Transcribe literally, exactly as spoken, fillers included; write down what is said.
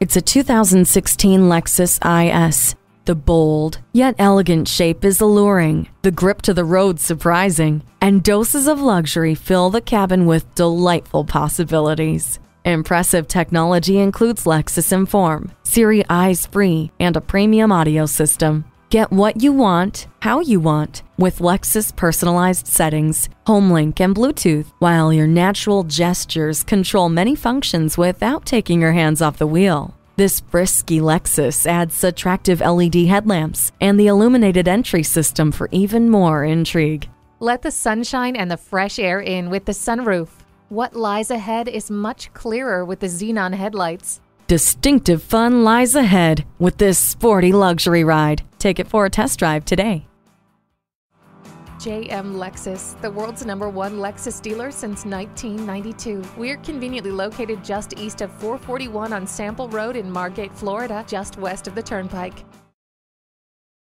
It's a two thousand sixteen Lexus I S. The bold, yet elegant shape is alluring, the grip to the road surprising, and doses of luxury fill the cabin with delightful possibilities. Impressive technology includes Lexus Inform, Siri Eyes Free, and a premium audio system. Get what you want, how you want, with Lexus personalized settings, HomeLink, and Bluetooth, while your natural gestures control many functions without taking your hands off the wheel. This frisky Lexus adds attractive L E D headlamps and the illuminated entry system for even more intrigue. Let the sunshine and the fresh air in with the sunroof. What lies ahead is much clearer with the xenon headlights. Distinctive fun lies ahead with this sporty luxury ride. Take it for a test drive today. J M Lexus, the world's number one Lexus dealer since nineteen ninety-two. We're conveniently located just east of four forty-one on Sample Road in Margate, Florida, just west of the Turnpike.